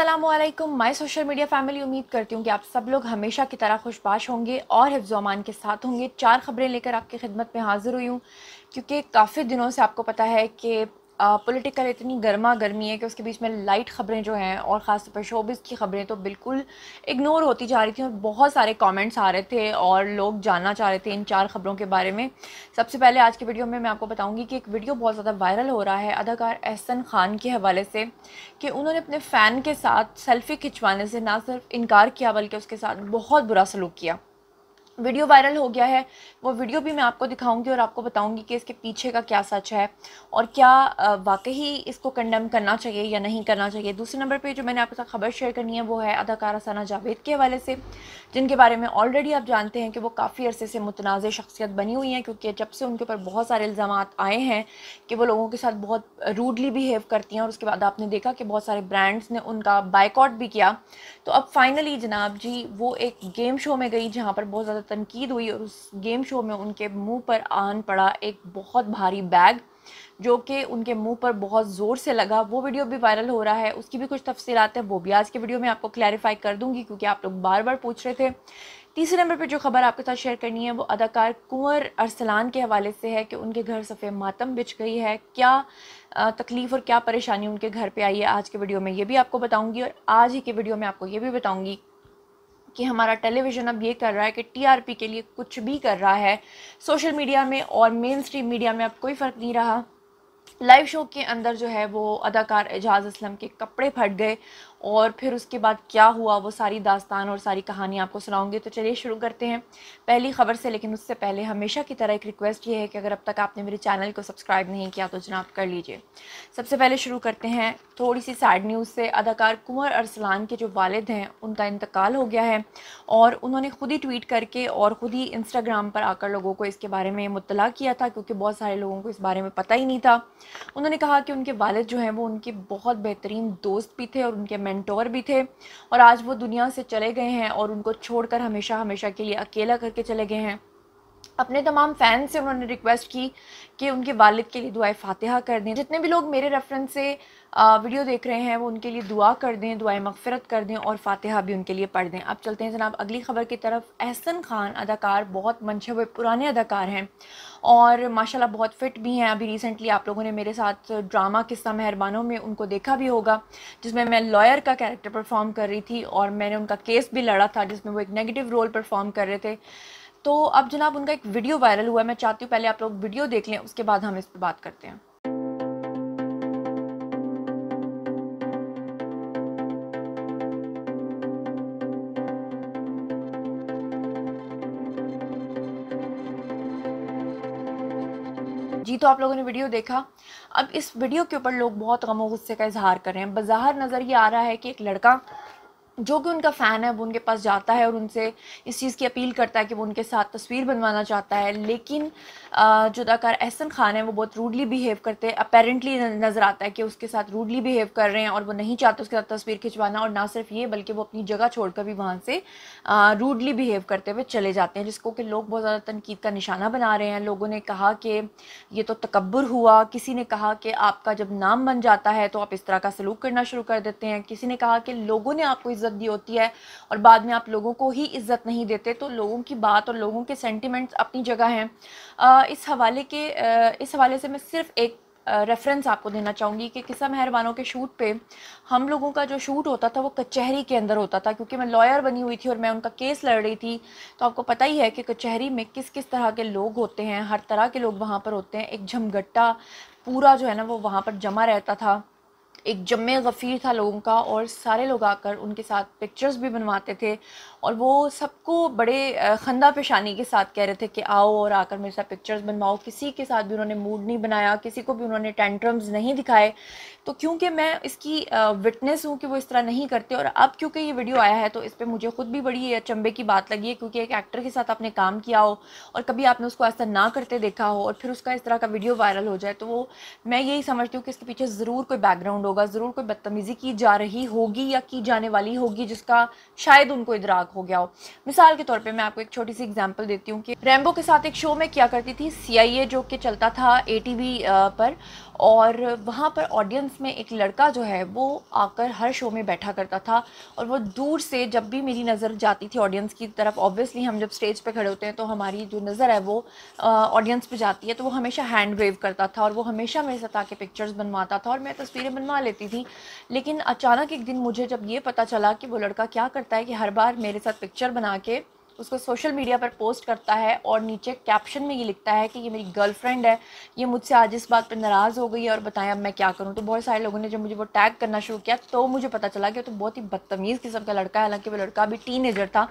अस्सलामुअलैकुम my social media family. उम्मीद करती हूँ कि आप सब लोग हमेशा की तरह खुशबाश होंगे और हिफ्ज़ अमान के साथ होंगे। चार ख़बरें लेकर आपकी खिदमत में हाज़िर हुई हूँ क्योंकि काफ़ी दिनों से आपको पता है कि पॉलिटिकल इतनी गर्मा गर्मी है कि उसके बीच में लाइट ख़बरें जो हैं और ख़ास तौर पर शोबिज़ की ख़बरें तो बिल्कुल इग्नोर होती जा रही थी और बहुत सारे कमेंट्स आ रहे थे और लोग जानना चाह रहे थे इन चार ख़बरों के बारे में। सबसे पहले आज के वीडियो में मैं आपको बताऊंगी कि एक वीडियो बहुत ज़्यादा वायरल हो रहा है अदाकार अहसन खान के हवाले से कि उन्होंने अपने फ़ैन के साथ सेल्फ़ी खिंचवाने से ना सिर्फ इनकार किया बल्कि उसके साथ बहुत बुरा सलूक किया। वीडियो वायरल हो गया है, वो वीडियो भी मैं आपको दिखाऊंगी और आपको बताऊंगी कि इसके पीछे का क्या सच है और क्या वाकई इसको कंडेम करना चाहिए या नहीं करना चाहिए। दूसरे नंबर पे जो मैंने आपके साथ ख़बर शेयर करनी है वो है अदाकारा सना जावेद के हवाले से, जिनके बारे में ऑलरेडी आप जानते हैं कि वो काफ़ी अरसे से मुतनाज़ शख्सियत बनी हुई हैं क्योंकि जब से उनके ऊपर बहुत सारे इल्ज़ाम आए हैं कि वो लोगों के साथ बहुत रूडली बिहेव करती हैं और उसके बाद आपने देखा कि बहुत सारे ब्रांड्स ने उनका बायकॉट भी किया। तो अब फाइनली जनाब जी वो एक गेम शो में गई जहाँ पर बहुत ज़्यादा तनकीद हुई और उस गेम शो में उनके मुंह पर आन पड़ा एक बहुत भारी बैग जो कि उनके मुंह पर बहुत ज़ोर से लगा। वो वीडियो भी वायरल हो रहा है, उसकी भी कुछ तफसीलात हैं, वो भी आज के वीडियो में आपको क्लैरिफाई कर दूंगी क्योंकि आप लोग बार बार पूछ रहे थे। तीसरे नंबर पे जो खबर आपके साथ शेयर करनी है वो अदाकार कंवर अरसलान के हवाले से है कि उनके घर सफ़े मातम बिछ गई है। क्या तकलीफ़ और क्या परेशानी उनके घर पर आई है आज के वीडियो में ये भी आपको बताऊँगी और आज ही के वीडियो में आपको ये भी बताऊँगी कि हमारा टेलीविज़न अब ये कर रहा है कि टीआरपी के लिए कुछ भी कर रहा है। सोशल मीडिया में और मेन स्ट्रीम मीडिया में अब कोई फ़र्क नहीं रहा। लाइव शो के अंदर जो है वो अदाकार एजाज़ असलम के कपड़े फट गए और फिर उसके बाद क्या हुआ वो सारी दास्तान और सारी कहानी आपको सुनाऊंगी। तो चलिए शुरू करते हैं पहली खबर से, लेकिन उससे पहले हमेशा की तरह एक रिक्वेस्ट ये है कि अगर अब तक आपने मेरे चैनल को सब्सक्राइब नहीं किया तो जनाब कर लीजिए। सबसे पहले शुरू करते हैं थोड़ी सी सैड न्यूज़ से। अदाकार कंवर अरसलान के जो वालिद हैं उनका इंतकाल हो गया है और उन्होंने ख़ुद ही ट्वीट करके और ख़ुद ही इंस्टाग्राम पर आकर लोगों को इसके बारे में मुतला किया था क्योंकि बहुत सारे लोगों को इस बारे में पता ही नहीं था। उन्होंने कहा कि उनके वालिद जो हैं वो उनके बहुत बेहतरीन दोस्त भी थे और उनके मेंटोर भी थे और आज वो दुनिया से चले गए हैं और उनको छोड़कर हमेशा हमेशा के लिए अकेला करके चले गए हैं। अपने तमाम फ़ैन से उन्होंने रिक्वेस्ट की कि उनके वालिद के लिए दुआए फातिहा कर दें। जितने भी लोग मेरे रेफरेंस से वीडियो देख रहे हैं वो उनके लिए दुआ कर दें, दुआए मगफिरत कर दें और फातिहा भी उनके लिए पढ़ दें। अब चलते हैं जनाब अगली खबर की तरफ। अहसन खान अदाकार बहुत मंशे हुए पुराने अदाकार हैं और माशाल्लाह बहुत फ़िट भी हैं। अभी रिसेंटली आप लोगों ने मेरे साथ ड्रामा किस्सा मेहरबानों में उनको देखा भी होगा जिसमें मैं लॉयर का कैरेक्टर परफॉर्म कर रही थी और मैंने उनका केस भी लड़ा था जिसमें वो एक नेगेटिव रोल परफॉर्म कर रहे थे। तो अब जनाब उनका एक वीडियो वायरल हुआ है, मैं चाहती हूँ पहले आप लोग वीडियो देख लें उसके बाद हम इस पर बात करते हैं। जी तो आप लोगों ने वीडियो देखा। अब इस वीडियो के ऊपर लोग बहुत गम और गुस्से का इजहार कर रहे हैं। बज़ाहिर नज़र ये आ रहा है कि एक लड़का जो कि उनका फ़ैन है वो उनके पास जाता है और उनसे इस चीज़ की अपील करता है कि वो उनके साथ तस्वीर बनवाना चाहता है, लेकिन जो अदाकार अहसन खान है वो बहुत रूडली बिहेव करते हैं। अपेरेंटली नज़र आता है कि उसके साथ रूडली बिहेव कर रहे हैं और वो नहीं चाहते उसके साथ तस्वीर खिंचवाना और ना सिर्फ ये बल्कि वो अपनी जगह छोड़कर भी वहाँ से रूडली बिहेव करते हुए चले जाते हैं, जिसको कि लोग बहुत ज़्यादा तनकीद का निशाना बना रहे हैं। लोगों ने कहा कि ये तो तकब्बुर हुआ, किसी ने कहा कि आपका जब नाम बन जाता है तो आप इस तरह का सलूक करना शुरू कर देते हैं, किसी ने कहा कि लोगों ने आपको इज्जत दी होती है और बाद में आप लोगों को ही इज्जत नहीं देते। तो लोगों की बात और लोगों के सेंटिमेंट्स अपनी जगह हैं। इस हवाले से मैं सिर्फ एक रेफरेंस आपको देना चाहूँगी कि किस्सा मेहरबानों के शूट पे हम लोगों का जो शूट होता था वो कचहरी के अंदर होता था क्योंकि मैं लॉयर बनी हुई थी और मैं उनका केस लड़ रही थी। तो आपको पता ही है कि कचहरी में किस किस तरह के लोग होते हैं, हर तरह के लोग वहाँ पर होते हैं। एक झमघट्टा पूरा जो है ना वो वहाँ पर जमा रहता था, एक जम्मे गफ़ीर था लोगों का और सारे लोग आकर उनके साथ पिक्चर्स भी बनवाते थे और वो सबको बड़े खंदा पेशानी के साथ कह रहे थे कि आओ और आकर मेरे साथ पिक्चर्स बनवाओ। किसी के साथ भी उन्होंने मूड नहीं बनाया, किसी को भी उन्होंने टेंट्रम्स नहीं दिखाए। तो क्योंकि मैं इसकी विटनेस हूँ कि वो इस तरह नहीं करते और अब क्योंकि ये वीडियो आया है तो इस पर मुझे ख़ुद भी बड़ी अचंभे की बात लगी है क्योंकि एक एक्टर के साथ आपने काम किया हो और कभी आपने उसको ऐसा ना करते देखा हो और फिर उसका इस तरह का वीडियो वायरल हो जाए तो वो मैं यही समझती हूँ कि इसके पीछे ज़रूर कोई बैकग्राउंड होगा, ज़रूर कोई बदतमीज़ी की जा रही होगी या की जाने वाली होगी जिसका शायद उनको इदराक हो गया हो। मिसाल के तौर पे मैं आपको एक छोटी सी एग्जांपल देती हूँ कि रेम्बो के साथ एक शो में क्या करती थी CIA जो कि चलता था ATV पर और वहाँ पर ऑडियंस में एक लड़का जो है वो आकर हर शो में बैठा करता था और वो दूर से जब भी मेरी नज़र जाती थी ऑडियंस की तरफ, ऑब्वियसली हम जब स्टेज पे खड़े होते हैं तो हमारी जो नज़र है वो ऑडियंस पे जाती है, तो वो हमेशा हैंड वेव करता था और वो हमेशा मेरे साथ आके पिक्चर्स बनवाता था और मैं तस्वीरें बनवा लेती थी। लेकिन अचानक एक दिन मुझे जब ये पता चला कि वो लड़का क्या करता है कि हर बार मेरे साथ पिक्चर बना के उसको सोशल मीडिया पर पोस्ट करता है और नीचे कैप्शन में ये लिखता है कि ये मेरी गर्लफ्रेंड है, ये मुझसे आज इस बात पर नाराज़ हो गई है और बताएं अब मैं क्या करूं। तो बहुत सारे लोगों ने जब मुझे वो टैग करना शुरू किया तो मुझे पता चला कि तो बहुत ही बदतमीज़ किस्म का लड़का है, हालांकि वो लड़का भी टीनेजर था।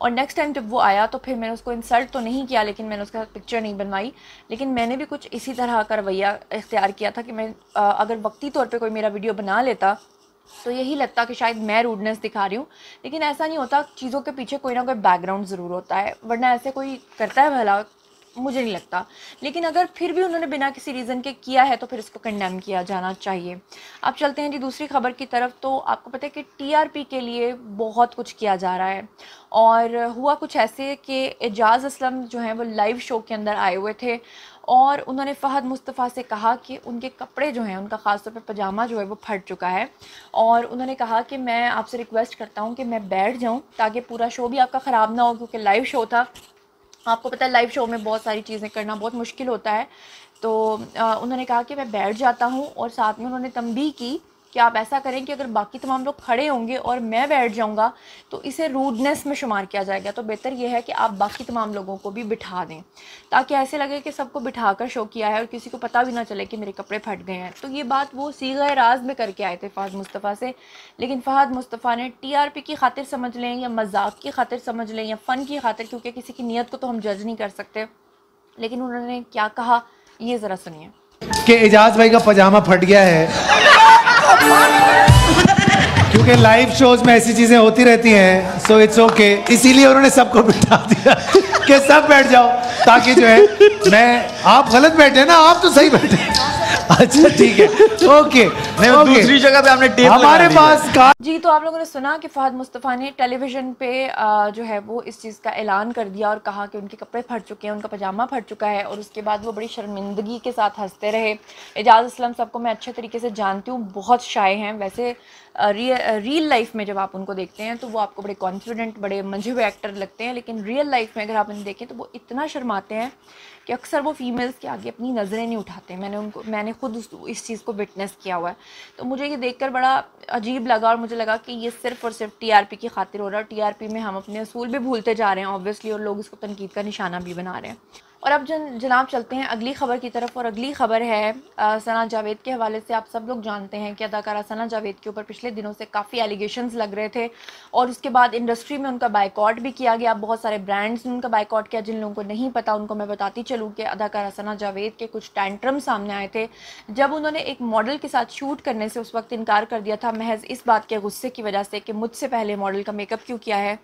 और नेक्स्ट टाइम जब वो आया तो फिर मैंने उसको इंसल्ट तो नहीं किया, लेकिन मैंने उसके साथ पिक्चर नहीं बनवाई। लेकिन मैंने भी कुछ इसी तरह का रवैया इख्तियार किया था कि मैं अगर वक्ती तौर पर कोई मेरा वीडियो बना लेता तो यही लगता कि शायद मैं रूडनेस दिखा रही हूँ, लेकिन ऐसा नहीं होता, चीज़ों के पीछे कोई ना कोई बैकग्राउंड ज़रूर होता है, वरना ऐसे कोई करता है भला, मुझे नहीं लगता। लेकिन अगर फिर भी उन्होंने बिना किसी रीज़न के किया है तो फिर इसको कंडेम किया जाना चाहिए। अब चलते हैं जी दूसरी खबर की तरफ। तो आपको पता है कि टीआरपी के लिए बहुत कुछ किया जा रहा है और हुआ कुछ ऐसे कि एजाज़ असलम जो हैं वो लाइव शो के अंदर आए हुए थे और उन्होंने फ़हद मुस्तफ़ा से कहा कि उनके कपड़े जो हैं, उनका ख़ास तौर पे पजामा जो है वो फट चुका है, और उन्होंने कहा कि मैं आपसे रिक्वेस्ट करता हूँ कि मैं बैठ जाऊँ ताकि पूरा शो भी आपका ख़राब ना हो, क्योंकि लाइव शो था। आपको पता है लाइव शो में बहुत सारी चीज़ें करना बहुत मुश्किल होता है। तो उन्होंने कहा कि मैं बैठ जाता हूँ, और साथ में उन्होंने तंबीह की कि आप ऐसा करें कि अगर बाकी तमाम लोग खड़े होंगे और मैं बैठ जाऊंगा तो इसे रूडनेस में शुमार किया जाएगा, तो बेहतर यह है कि आप बाकी तमाम लोगों को भी बिठा दें ताकि ऐसे लगे कि सबको बिठा कर शो किया है और किसी को पता भी ना चले कि मेरे कपड़े फट गए हैं। तो ये बात वो सीगा राज में करके आए थे फ़हद मुस्तफ़ा से, लेकिन फ़हद मुस्तफ़ा ने टीआरपी की खातिर समझ लें या मजाक की खातिर समझ लें या फ़न की खातिर, क्योंकि किसी की नीयत को तो हम जज नहीं कर सकते, लेकिन उन्होंने क्या कहा ये ज़रा सुनिए। कि एजाज़ भाई का पजामा फट गया है क्योंकि लाइव शोज में ऐसी चीजें होती रहती हैं, सो इट्स ओके, इसीलिए उन्होंने सबको बिठा दिया कि सब बैठ जाओ ताकि जो है मैं, आप गलत बैठे ना, आप तो सही बैठे। अच्छा ठीक है, ओके नहीं, दूसरी जगह पे आपने टेप हमारे पास जी। तो आप लोगों ने सुना कि फहद मुस्तफ़ा ने टेलीविज़न पे जो है वो इस चीज़ का ऐलान कर दिया और कहा कि उनके कपड़े फट चुके हैं, उनका पजामा फट चुका है, और उसके बाद वो बड़ी शर्मिंदगी के साथ हंसते रहे। एजाज़ असलम सबको मैं अच्छे तरीके से जानती हूँ, बहुत शाय हैं, वैसे रियल लाइफ में जब आप उनको देखते हैं तो वो आपको बड़े कॉन्फिडेंट, बड़े मंझे हुए एक्टर लगते हैं, लेकिन रियल लाइफ में अगर आप उन्हें देखें तो वो इतना शर्माते हैं कि अक्सर वो फ़ीमेल्स के आगे अपनी नज़रें नहीं उठाते। मैंने खुद इस चीज़ को विटनेस किया हुआ है, तो मुझे ये देखकर बड़ा अजीब लगा और मुझे लगा कि ये सिर्फ़ और सिर्फ टीआरपी की खातिर हो रहा है। टीआरपी में हम अपने असूल भी भूलते जा रहे हैं ऑब्वियसली, और लोग इसको तनकीद का निशाना भी बना रहे हैं। और अब जनाब चलते हैं अगली खबर की तरफ, और अगली खबर है सना जावेद के हवाले से। आप सब लोग जानते हैं कि अदाकारा सना जावेद के ऊपर पिछले दिनों से काफ़ी एलिगेशंस लग रहे थे और उसके बाद इंडस्ट्री में उनका बायकॉट भी किया गया, बहुत सारे ब्रांड्स ने उनका बायकॉट किया। जिन लोगों को नहीं पता उनको मैं बताती चलूँ कि अदाकारा सना जावेद के कुछ टैंट्रम सामने आए थे जब उन्होंने एक मॉडल के साथ शूट करने से उस वक्त इनकार कर दिया था, महज इस बात के गुस्से की वजह से कि मुझसे पहले मॉडल का मेकअप क्यों किया है।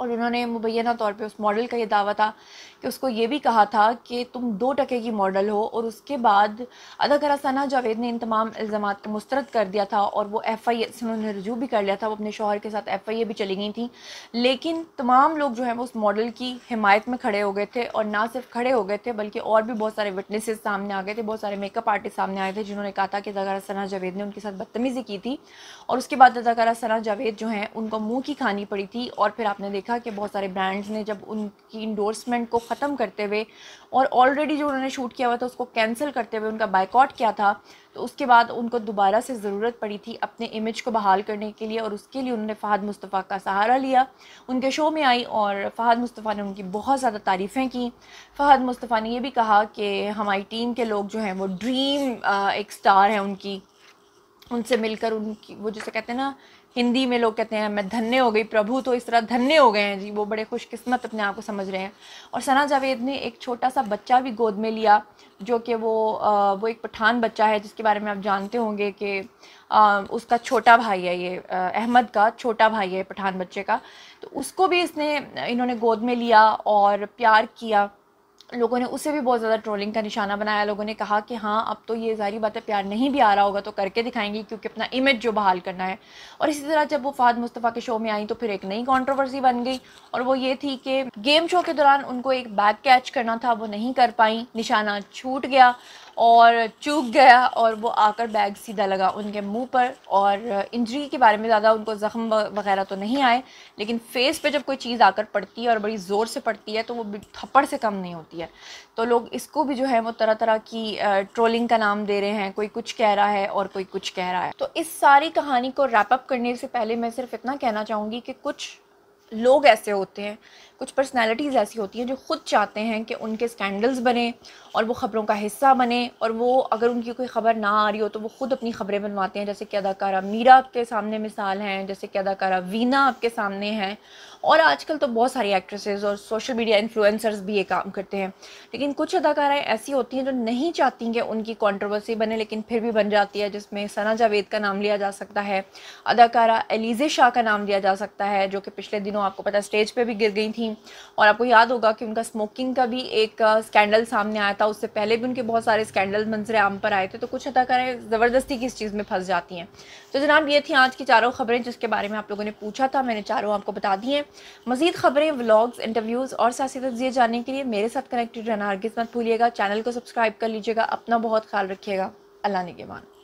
और उन्होंने मुबैना तौर पे उस मॉडल का ये दावा था कि उसको ये भी कहा था कि तुम 2 टके की मॉडल हो, और उसके बाद अदाकारा सना जावेद ने इन तमाम इल्ज़ामात को मुस्तरद कर दिया था और वो FIA से उन्होंने रजू भी कर लिया था, वो अपने शौहर के साथ FIA भी चली गई थी। लेकिन तमाम लोग जो हैं वो उस मॉडल की हिमायत में खड़े हो गए थे, और ना सिर्फ खड़े हो गए थे बल्कि और भी बहुत सारे विटनेसेस सामने आ गए थे, बहुत सारे मेकअप आर्टिस्ट सामने आए थे जिन्होंने कहा था कि अदाकारा सना जावेद ने उनके साथ बदतमीज़ी की थी, और उसके बाद अदाकारा सना जावेद जो हैं उनको मुँह की खानी पड़ी थी। और फिर आपने था कि बहुत सारे ब्रांड्स ने जब उनकी इंडोर्समेंट को ख़त्म करते हुए और ऑलरेडी जो उन्होंने शूट किया हुआ था उसको कैंसिल करते हुए उनका बायकॉट किया था, तो उसके बाद उनको दोबारा से ज़रूरत पड़ी थी अपने इमेज को बहाल करने के लिए, और उसके लिए उन्होंने फ़हद मुस्तफ़ा का सहारा लिया, उनके शो में आई और फ़हद मुस्तफ़ा ने उनकी बहुत ज़्यादा तारीफ़ें की। फ़हद मुस्तफ़ा ने यह भी कहा कि हमारी टीम के लोग जो हैं वो ड्रीम एक स्टार हैं उनकी, उनसे मिलकर उनकी वो जिसे कहते हैं ना हिंदी में लोग कहते हैं मैं धन्य हो गई प्रभु, तो इस तरह धन्य हो गए हैं जी, वो बड़े खुशकिस्मत अपने आप को समझ रहे हैं। और सना जावेद ने एक छोटा सा बच्चा भी गोद में लिया जो कि वो एक पठान बच्चा है जिसके बारे में आप जानते होंगे कि उसका छोटा भाई है, ये अहमद का छोटा भाई है पठान बच्चे का, तो उसको भी इन्होंने गोद में लिया और प्यार किया। लोगों ने उसे भी बहुत ज़्यादा ट्रोलिंग का निशाना बनाया, लोगों ने कहा कि हाँ अब तो ये ज़ाहिर बात है प्यार नहीं भी आ रहा होगा तो करके दिखाएंगी क्योंकि अपना इमेज जो बहाल करना है। और इसी तरह जब वो फ़हद मुस्तफ़ा के शो में आई तो फिर एक नई कंट्रोवर्सी बन गई, और वो ये थी कि गेम शो के दौरान उनको एक बैग कैच करना था, वो नहीं कर पाई, निशाना छूट गया, और चूक गया और वो आकर बैग सीधा लगा उनके मुंह पर। और इंजरी के बारे में ज़्यादा उनको ज़ख्म वगैरह तो नहीं आए, लेकिन फेस पे जब कोई चीज़ आकर पड़ती है और बड़ी ज़ोर से पड़ती है तो वो थप्पड़ से कम नहीं होती है। तो लोग इसको भी जो है वो तरह तरह की ट्रोलिंग का नाम दे रहे हैं, कोई कुछ कह रहा है और कोई कुछ कह रहा है। तो इस सारी कहानी को रैपअप करने से पहले मैं सिर्फ इतना कहना चाहूँगी कि कुछ लोग ऐसे होते हैं, कुछ पर्सनालिटीज़ ऐसी होती हैं जो खुद चाहते हैं कि उनके स्कैंडल्स बने और वो ख़बरों का हिस्सा बने, और वो अगर उनकी कोई ख़बर ना आ रही हो तो वो खुद अपनी ख़बरें बनवाते हैं। जैसे कि अदाकारा मीरा आपके सामने मिसाल हैं, जैसे कि अदाकारा वीना आपके सामने हैं, और आजकल तो बहुत सारी एक्ट्रेसेस और सोशल मीडिया इन्फ्लुएंसर्स भी ये काम करते हैं। लेकिन कुछ अदाकाराएँ ऐसी होती हैं जो नहीं चाहती कि उनकी कॉन्ट्रोवर्सी बने, लेकिन फिर भी बन जाती है, जिसमें सना जावेद का नाम लिया जा सकता है, अदाकारा अलीज़ा शाह का नाम लिया जा सकता है, जो कि पिछले दिनों आपको पता स्टेज पर भी गिर गई थी। और आपको याद होगा कि उनका स्मोकिंग का भी एक स्कैंडल सामने आया था, उससे पहले भी उनके बहुत सारे स्कैंडल मंजरे आम पर आए थे। तो कुछ अदाकारें ज़बरदस्ती की इस चीज़ में फंस जाती हैं। तो जनाब ये थी आज की चारों ख़बरें जिसके बारे में आप लोगों ने पूछा था, मैंने चारों आपको बता दी हैं। मज़ीद ख़बरें, व्लॉग्स, इंटरव्यूज़ और सियासी तजिए जानने के लिए मेरे साथ कनेक्टेड रहना हरगिज़ मत भूलिएगा। चैनल को सब्सक्राइब कर लीजिएगा। अपना बहुत ख्याल रखिएगा। अल्लाह निगहबान।